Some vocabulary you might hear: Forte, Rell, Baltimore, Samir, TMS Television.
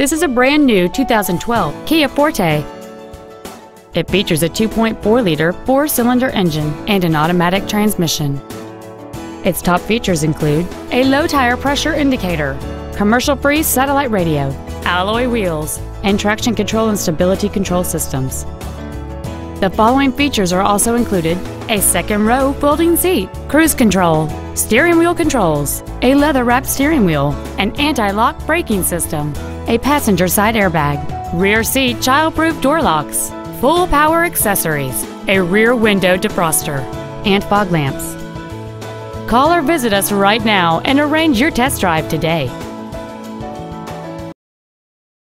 This is a brand new 2012 Kia Forte. It features a 2.4-liter four-cylinder engine and an automatic transmission. Its top features include a low tire pressure indicator, commercial-free satellite radio, alloy wheels, and traction control and stability control systems. The following features are also included: a second-row folding seat, cruise control, steering wheel controls, a leather-wrapped steering wheel, an anti-lock braking system, a passenger side airbag, rear seat child-proof door locks, full power accessories, a rear window defroster, and fog lamps. Call or visit us right now and arrange your test drive today.